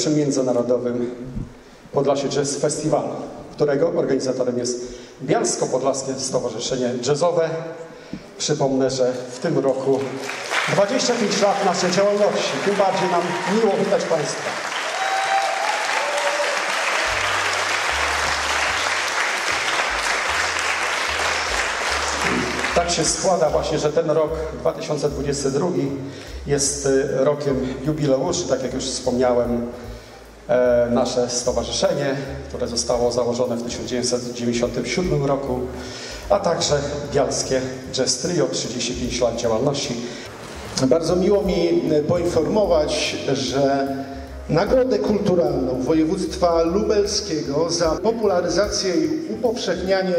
pierwszym międzynarodowym Podlasie Jazz Festival, którego organizatorem jest Bialsko-Podlaskie Stowarzyszenie Jazzowe. Przypomnę, że w tym roku 25 lat naszej działalności. Tym bardziej nam miło witać Państwa. Tak się składa właśnie, że ten rok 2022 jest rokiem jubileuszy, tak jak już wspomniałem. Nasze stowarzyszenie, które zostało założone w 1997 roku, a także Bialskie Jazz Trio, 35 lat działalności. Bardzo miło mi poinformować, że Nagrodę Kulturalną Województwa Lubelskiego za popularyzację i upowszechnianie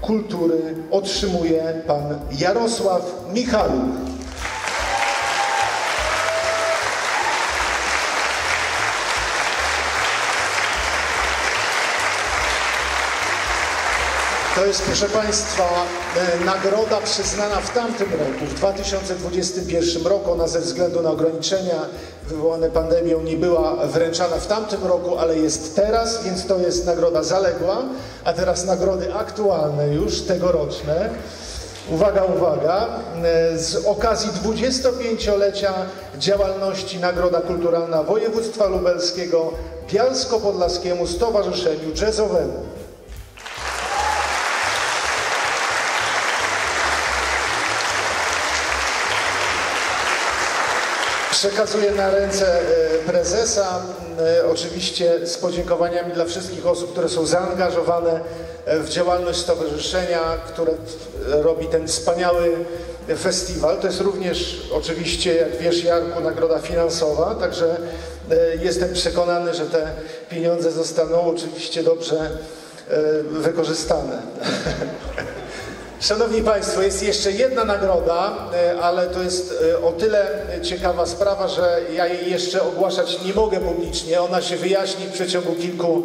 kultury otrzymuje pan Jarosław Michaluk. To jest, proszę Państwa, nagroda przyznana w tamtym roku, w 2021 roku. Ona ze względu na ograniczenia wywołane pandemią nie była wręczana w tamtym roku, ale jest teraz, więc to jest nagroda zaległa. A teraz nagrody aktualne już, tegoroczne. Uwaga, uwaga, z okazji 25-lecia działalności Nagroda Kulturalna Województwa Lubelskiego Bialsko-Podlaskiemu Stowarzyszeniu Jazzowemu. Przekazuję na ręce prezesa, oczywiście z podziękowaniami dla wszystkich osób, które są zaangażowane w działalność stowarzyszenia, które robi ten wspaniały festiwal. To jest również oczywiście, jak wiesz, Jarku, nagroda finansowa, także jestem przekonany, że te pieniądze zostaną oczywiście dobrze wykorzystane. Szanowni Państwo, jest jeszcze jedna nagroda, ale to jest o tyle ciekawa sprawa, że ja jej jeszcze ogłaszać nie mogę publicznie. Ona się wyjaśni w przeciągu kilku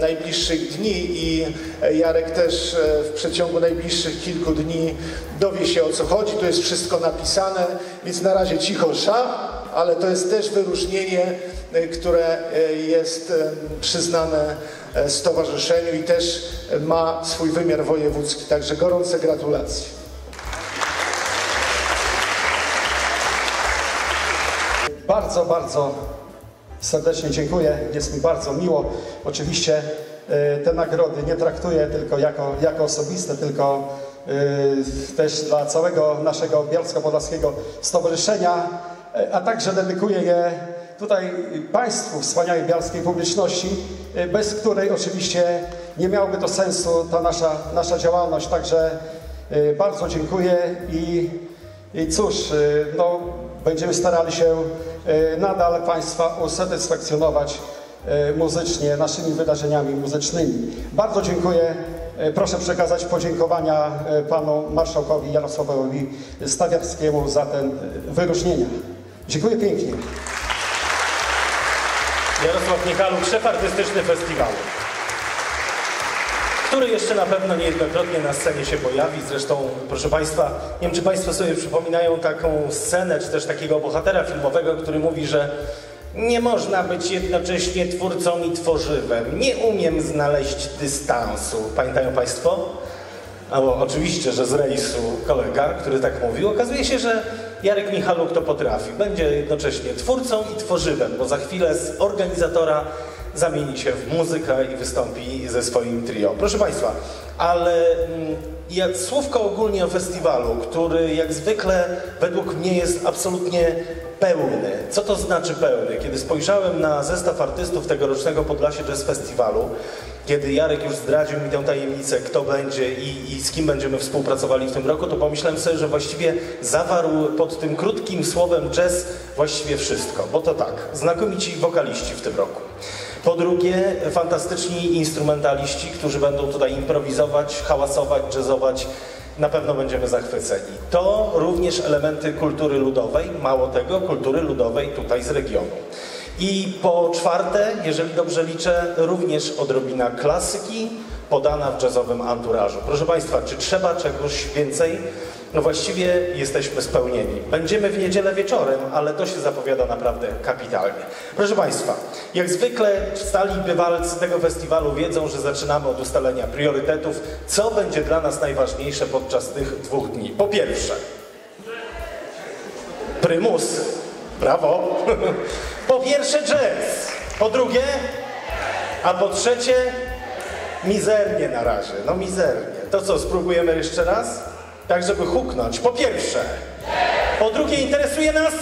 najbliższych dni i Jarek też w przeciągu najbliższych kilku dni dowie się, o co chodzi. To jest wszystko napisane, więc na razie cicho sza, ale to jest też wyróżnienie, które jest przyznane stowarzyszeniu i też ma swój wymiar wojewódzki. Także gorące gratulacje. Bardzo, bardzo serdecznie dziękuję. Jest mi bardzo miło. Oczywiście te nagrody nie traktuję tylko jako osobiste, tylko też dla całego naszego Bialsko-Podlaskiego Stowarzyszenia, a także dedykuję je tutaj Państwu, wspaniałej bialskiej publiczności, bez której oczywiście nie miałoby to sensu ta nasza działalność. Także bardzo dziękuję i cóż, no, będziemy starali się nadal Państwa usatysfakcjonować muzycznie, naszymi wydarzeniami muzycznymi. Bardzo dziękuję. Proszę przekazać podziękowania panu marszałkowi Jarosławowi Stawiarskiemu za te wyróżnienia. Dziękuję pięknie. Jarosław Michaluk, szef artystyczny festiwalu, który jeszcze na pewno niejednokrotnie na scenie się pojawi. Zresztą, proszę Państwa, nie wiem, czy Państwo sobie przypominają taką scenę, czy też takiego bohatera filmowego, który mówi, że nie można być jednocześnie twórcą i tworzywem. Nie umiem znaleźć dystansu. Pamiętają Państwo? Albo oczywiście, że z rejsu kolega, który tak mówił. Okazuje się, że Jarek Michaluk to potrafi. Będzie jednocześnie twórcą i tworzywem, bo za chwilę z organizatora zamieni się w muzykę i wystąpi ze swoim trio. Proszę Państwa, ale jak słówko ogólnie o festiwalu, który jak zwykle według mnie jest absolutnie pełny. Co to znaczy pełny? Kiedy spojrzałem na zestaw artystów tegorocznego Podlasie Jazz Festiwalu, kiedy Jarek już zdradził mi tę tajemnicę, kto będzie i z kim będziemy współpracowali w tym roku, to pomyślałem sobie, że właściwie zawarł pod tym krótkim słowem jazz właściwie wszystko. Bo to tak, znakomici wokaliści w tym roku. Po drugie, fantastyczni instrumentaliści, którzy będą tutaj improwizować, hałasować, jazzować. Na pewno będziemy zachwyceni. To również elementy kultury ludowej, mało tego, kultury ludowej tutaj z regionu. I po czwarte, jeżeli dobrze liczę, również odrobina klasyki, podana w jazzowym anturażu. Proszę Państwa, czy trzeba czegoś więcej? No właściwie jesteśmy spełnieni. Będziemy w niedzielę wieczorem, ale to się zapowiada naprawdę kapitalnie. Proszę Państwa, jak zwykle stali bywalcy tego festiwalu wiedzą, że zaczynamy od ustalenia priorytetów, co będzie dla nas najważniejsze podczas tych 2 dni. Po pierwsze, prymus, brawo, po pierwsze jazz, po drugie, a po trzecie mizernie na razie, no mizernie. To co, spróbujemy jeszcze raz? Tak, żeby huknąć. Po pierwsze, po drugie interesuje nas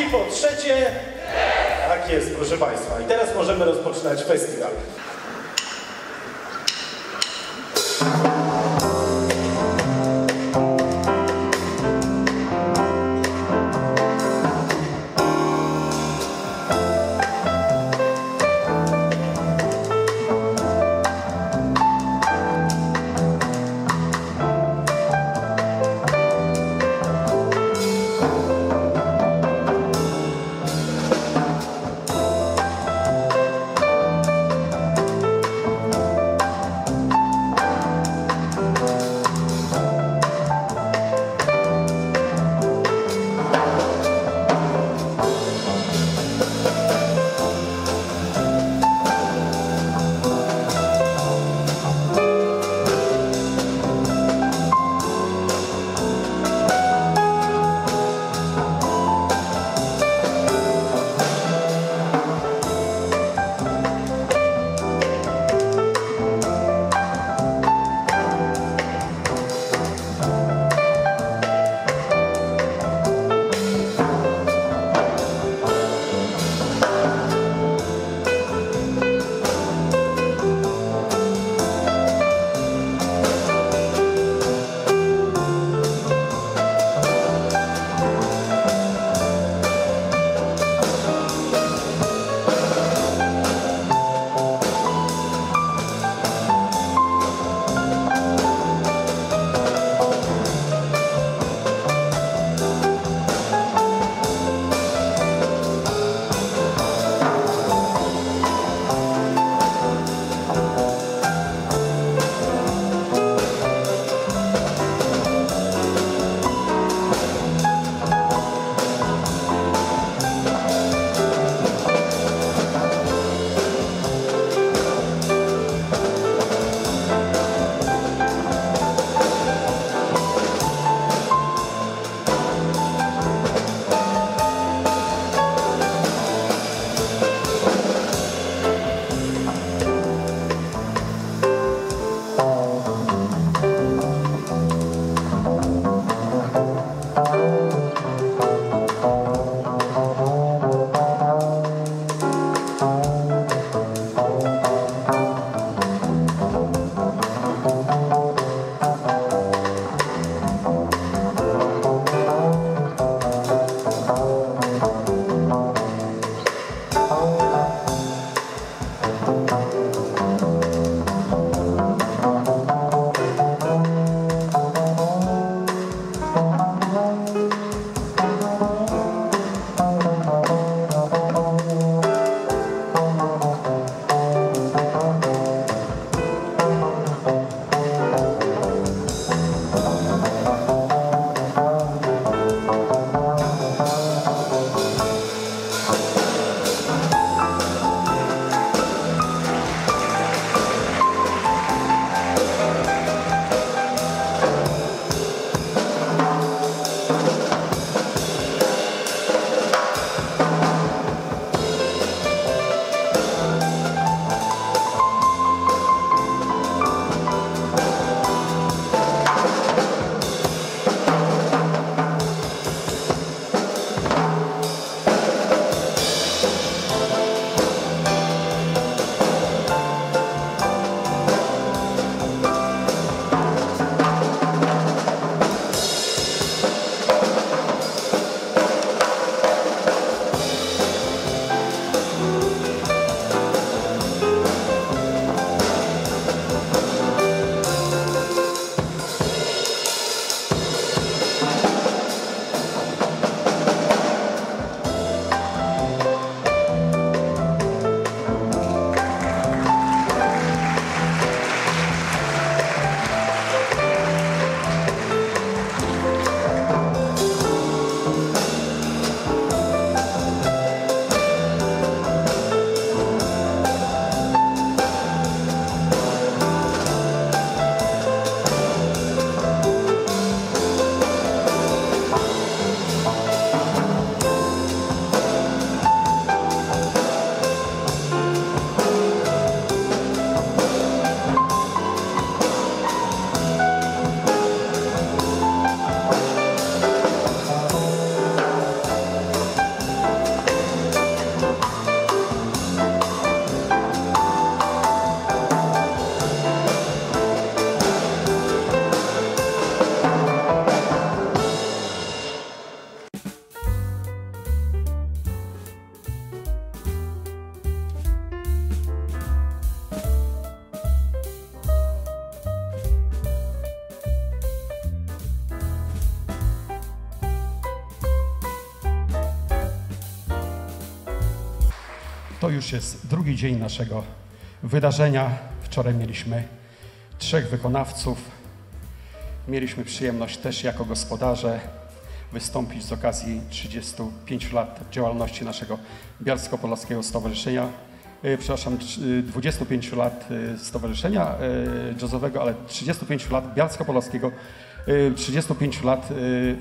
i po trzecie, tak jest, proszę Państwa. I teraz możemy rozpoczynać festiwal. To już jest drugi dzień naszego wydarzenia. Wczoraj mieliśmy trzech wykonawców. Mieliśmy przyjemność też jako gospodarze wystąpić z okazji 35 lat działalności naszego Bialsko-Podlaskiego Stowarzyszenia, 25 lat Stowarzyszenia Jazzowego, ale 35 lat Bialsko-Podlaskiego, 35 lat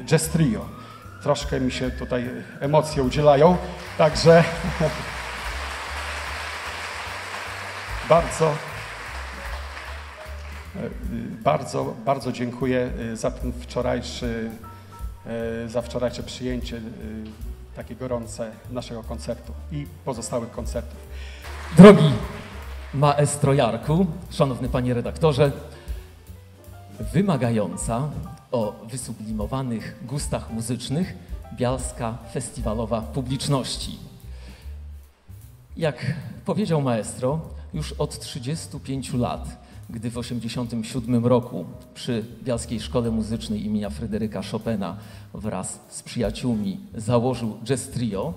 Jazz Trio. Troszkę mi się tutaj emocje udzielają, także bardzo dziękuję za ten wczorajsze przyjęcie takie gorące naszego koncertu i pozostałych koncertów. Drogi maestro Jarku, szanowny panie redaktorze, wymagająca o wysublimowanych gustach muzycznych bialska festiwalowa publiczności. Jak powiedział maestro, już od 35 lat, gdy w 1987 roku przy Bialskiej Szkole Muzycznej imienia Fryderyka Chopina wraz z przyjaciółmi założył Jazz Trio,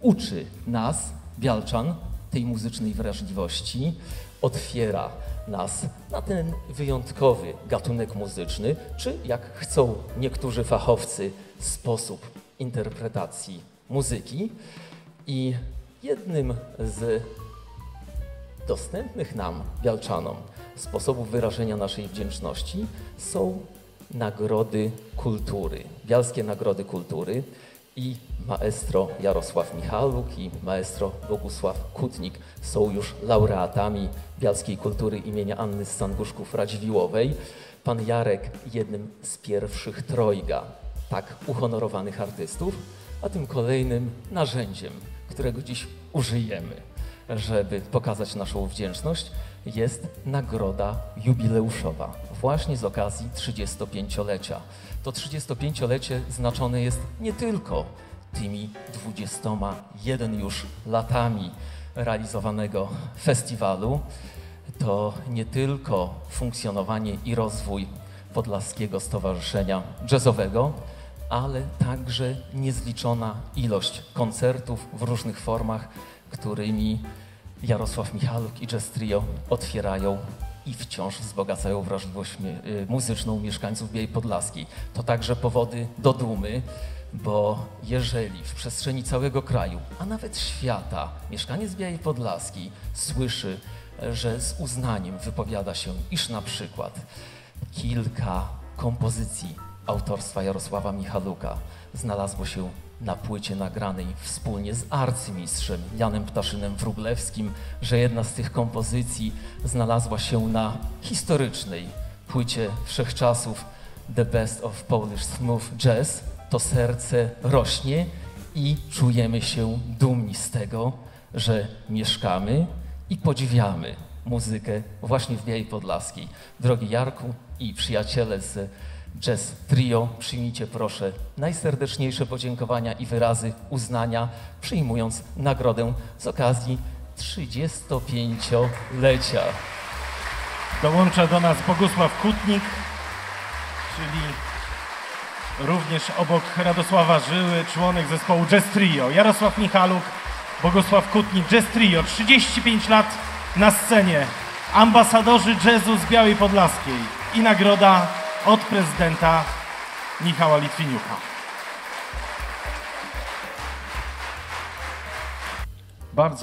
uczy nas, bialczan, tej muzycznej wrażliwości, otwiera nas na ten wyjątkowy gatunek muzyczny, czy jak chcą niektórzy fachowcy, sposób interpretacji muzyki. I jednym z dostępnych nam, bialczanom, sposobów wyrażenia naszej wdzięczności są Nagrody Kultury, Bialskie Nagrody Kultury, i maestro Jarosław Michaluk i maestro Bogusław Kutnik są już laureatami Bialskiej Kultury imienia Anny z Sanguszków Radziwiłowej. Pan Jarek jednym z pierwszych trojga tak uhonorowanych artystów, a tym kolejnym narzędziem, którego dziś użyjemy, żeby pokazać naszą wdzięczność, jest nagroda jubileuszowa, właśnie z okazji 35-lecia. To 35-lecie znaczone jest nie tylko tymi 21 już latami realizowanego festiwalu, to nie tylko funkcjonowanie i rozwój Podlaskiego Stowarzyszenia Jazzowego, ale także niezliczona ilość koncertów w różnych formach, którymi Jarosław Michaluk i Jazz Trio otwierają i wciąż wzbogacają wrażliwość muzyczną mieszkańców Białej Podlaskiej. To także powody do dumy, bo jeżeli w przestrzeni całego kraju, a nawet świata, mieszkaniec Białej Podlaskiej słyszy, że z uznaniem wypowiada się, iż na przykład kilka kompozycji autorstwa Jarosława Michaluka znalazło się na płycie nagranej wspólnie z arcymistrzem Janem Ptaszynem Wróblewskim, że jedna z tych kompozycji znalazła się na historycznej płycie wszechczasów The Best of Polish Smooth Jazz, to serce rośnie i czujemy się dumni z tego, że mieszkamy i podziwiamy muzykę właśnie w Białej Podlaskiej. Drogi Jarku i przyjaciele z Jazz Trio, przyjmijcie proszę najserdeczniejsze podziękowania i wyrazy uznania, przyjmując nagrodę z okazji 35-lecia. Dołącza do nas Bogusław Kutnik, czyli również obok Radosława Żyły, członek zespołu Jazz Trio. Jarosław Michaluk, Bogusław Kutnik, Jazz Trio, 35 lat na scenie, ambasadorzy jazzu z Białej Podlaskiej i nagroda od prezydenta Michała Litwiniucha.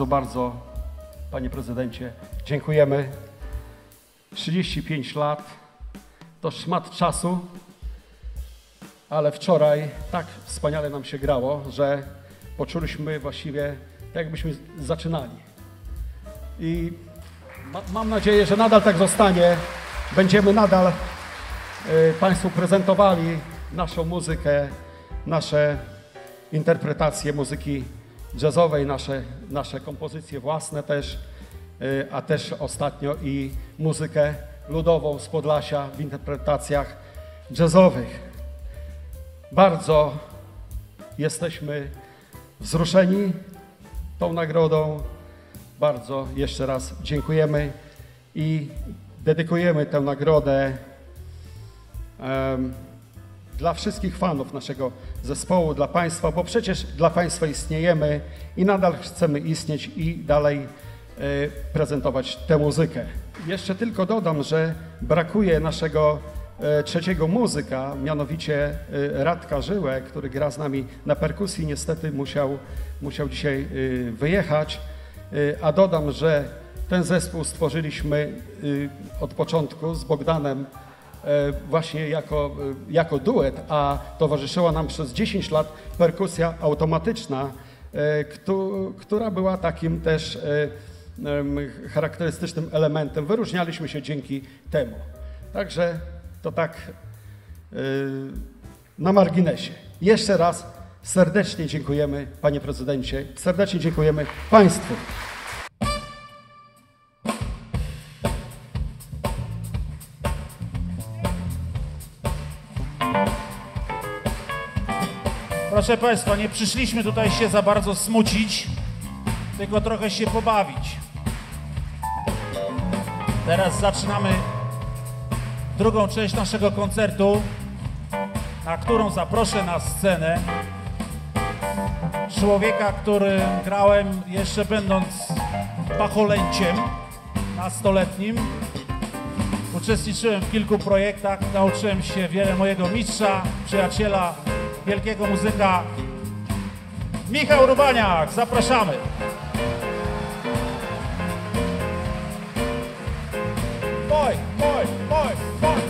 Bardzo, panie prezydencie, dziękujemy. 35 lat to szmat czasu, ale wczoraj tak wspaniale nam się grało, że poczuliśmy właściwie tak, jakbyśmy zaczynali. I mam nadzieję, że nadal tak zostanie. Będziemy nadal Państwu prezentowali naszą muzykę, nasze interpretacje muzyki jazzowej, nasze kompozycje własne też, a też ostatnio i muzykę ludową z Podlasia w interpretacjach jazzowych. Bardzo jesteśmy wzruszeni tą nagrodą. Bardzo jeszcze raz dziękujemy i dedykujemy tę nagrodę dla wszystkich fanów naszego zespołu, dla Państwa, bo przecież dla Państwa istniejemy i nadal chcemy istnieć i dalej prezentować tę muzykę. Jeszcze tylko dodam, że brakuje naszego trzeciego muzyka, mianowicie Radka Żyłę, który gra z nami na perkusji. Niestety musiał dzisiaj wyjechać, a dodam, że ten zespół stworzyliśmy od początku z Bogdanem właśnie jako duet, a towarzyszyła nam przez 10 lat perkusja automatyczna, która była takim też charakterystycznym elementem. Wyróżnialiśmy się dzięki temu. Także to tak na marginesie. Jeszcze raz serdecznie dziękujemy, panie prezydencie, serdecznie dziękujemy państwu. Proszę Państwa, nie przyszliśmy tutaj się za bardzo smucić, tylko trochę się pobawić. Teraz zaczynamy drugą część naszego koncertu, na którą zaproszę na scenę człowieka, którym grałem jeszcze będąc bacholęciem nastoletnim. Uczestniczyłem w kilku projektach, nauczyłem się wiele mojego mistrza, przyjaciela, wielkiego muzyka Michał Urbaniak. Zapraszamy. Boj, boj, boj, boj.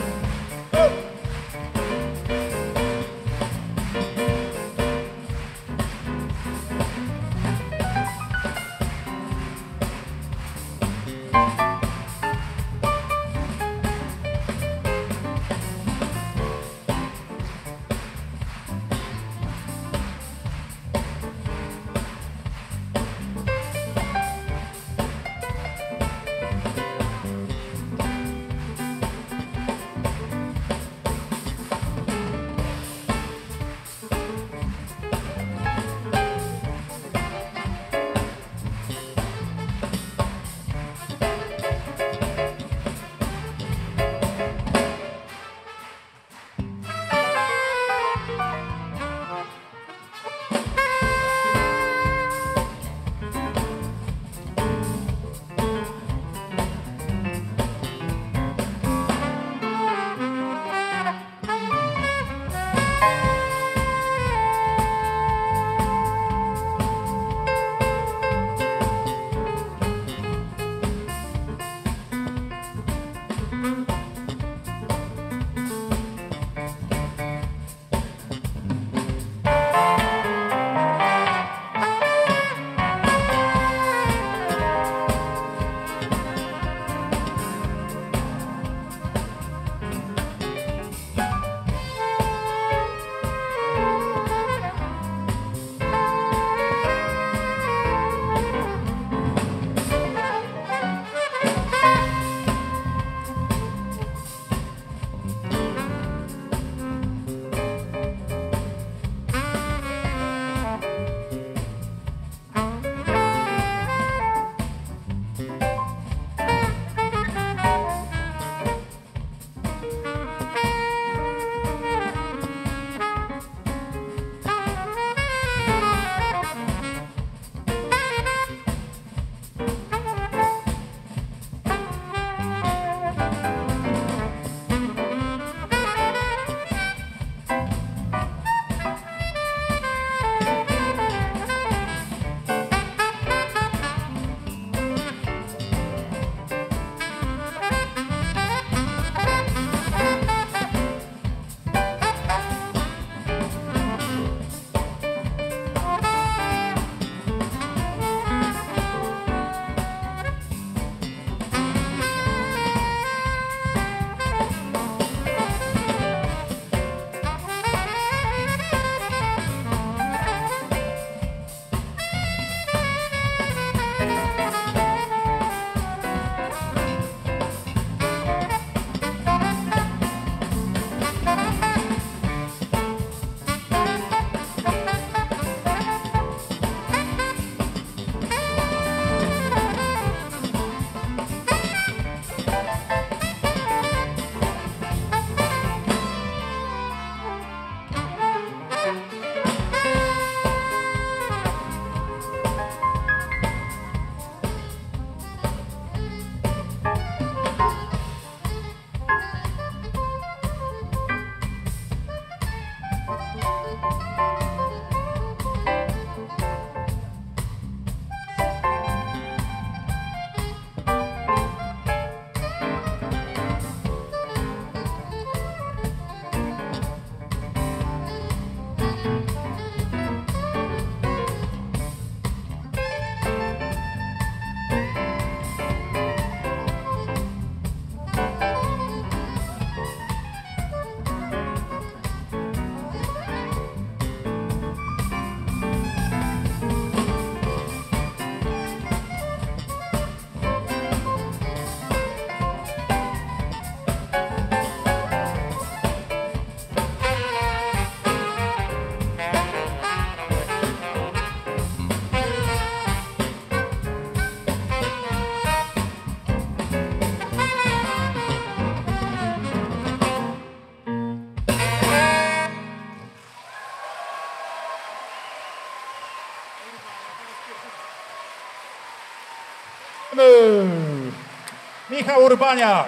Michał Urbaniak,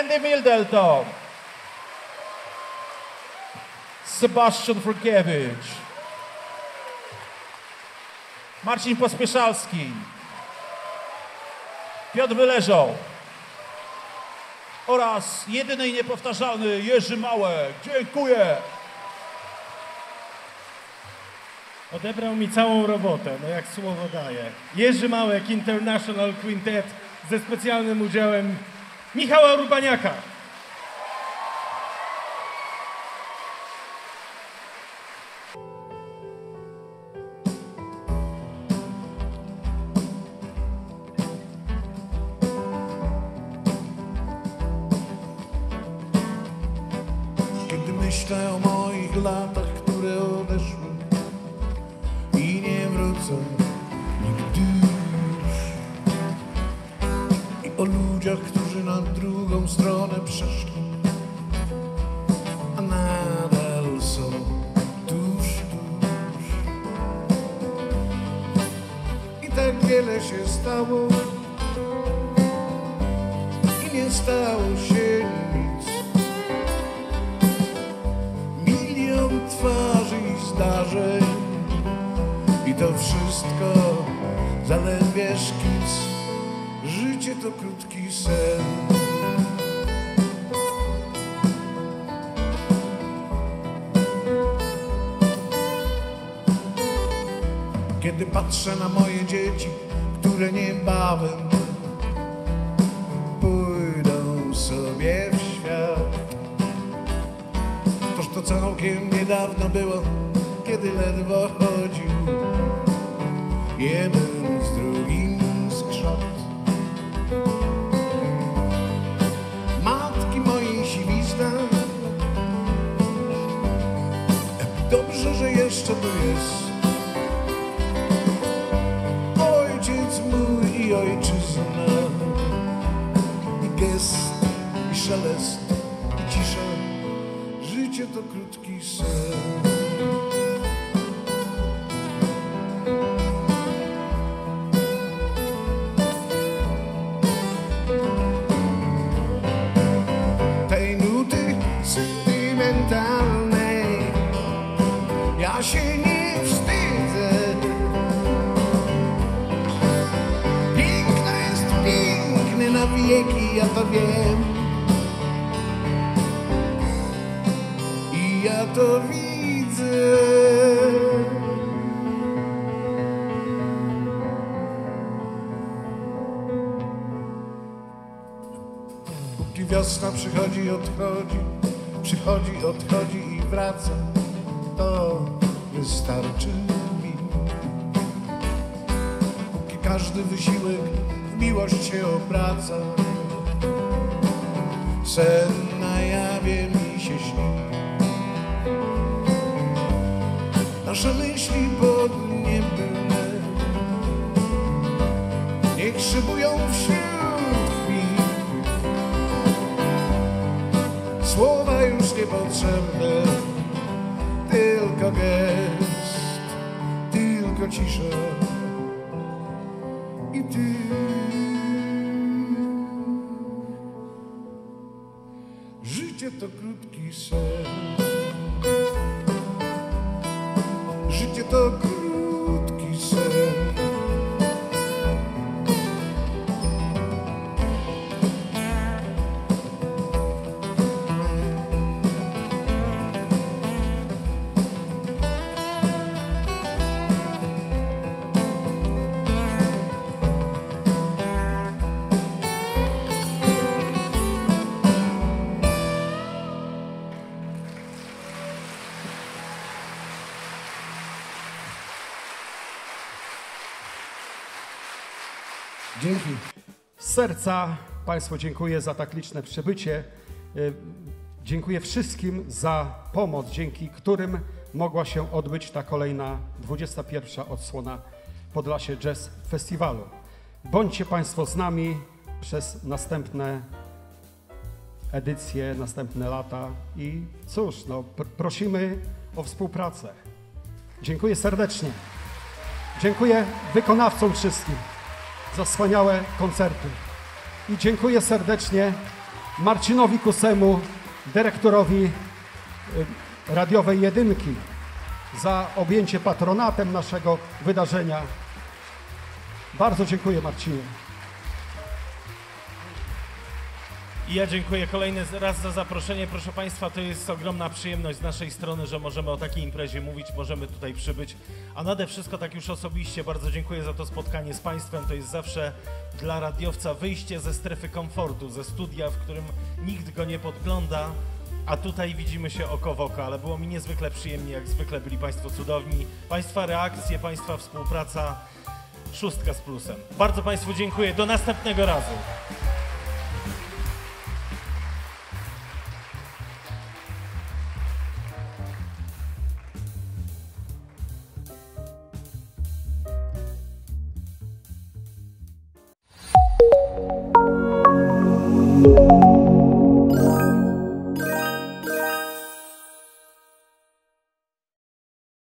Andy Mildelton, Sebastian Frukiewicz, Marcin Pospieszalski, Piotr Wyleżał oraz jedyny i niepowtarzalny Jerzy Małe. Dziękuję! Odebrał mi całą robotę, no jak słowo daję. Jerzy Małek, International Quintet ze specjalnym udziałem Michała Urbaniaka. Kiedy myślę o moich latach, które odeszły i nie wrócę nigdy już, i o ludziach, którzy na drugą stronę przeszli, a nadal są tuż. I tak wiele się stało i nie stało się nic. Milion twarzy i zdarzeń, i to wszystko zaledwie szkic. Życie to krótki sen. Kiedy patrzę na moje dzieci, które niebawem pójdą sobie w świat, toż to całkiem niedawno było, kiedy ledwo chodził jeden z drugim skrzat. Matki mojej siwizna, dobrze, że jeszcze tu jest. Ojciec mój i ojczyzna, i gest, i szelest, i cisza. Życie to krótki sen. Ja się nie wstydzę. Piękno jest piękne na wieki, ja to wiem. I ja to widzę. Póki wiosna przychodzi, odchodzi, przychodzi, odchodzi i wraca, to wystarczy mi. Póki każdy wysiłek w miłość się obraca, sen na jawie mi się śni. Nasze myśli podniebne niech szybują wśród chwil. Słowa już niepotrzebne, tylko gest, tylko cisza i ty. Życie to krótki sen. Życie to krótki sen. Dzięki. Z serca Państwu dziękuję za tak liczne przybycie. Dziękuję wszystkim za pomoc, dzięki którym mogła się odbyć ta kolejna 21. odsłona Podlasie Jazz Festiwalu. Bądźcie Państwo z nami przez następne edycje, następne lata i cóż, no, prosimy o współpracę. Dziękuję serdecznie. Dziękuję wykonawcom wszystkim za wspaniałe koncerty. I dziękuję serdecznie Marcinowi Kusemu, dyrektorowi radiowej jedynki, za objęcie patronatem naszego wydarzenia. Bardzo dziękuję, Marcinie. I ja dziękuję kolejny raz za zaproszenie. Proszę Państwa, to jest ogromna przyjemność z naszej strony, że możemy o takiej imprezie mówić, możemy tutaj przybyć. A nade wszystko tak już osobiście bardzo dziękuję za to spotkanie z Państwem. To jest zawsze dla radiowca wyjście ze strefy komfortu, ze studia, w którym nikt go nie podgląda. A tutaj widzimy się oko w oko, ale było mi niezwykle przyjemnie, jak zwykle byli Państwo cudowni. Państwa reakcje, Państwa współpraca, 6 z plusem. Bardzo Państwu dziękuję, do następnego razu.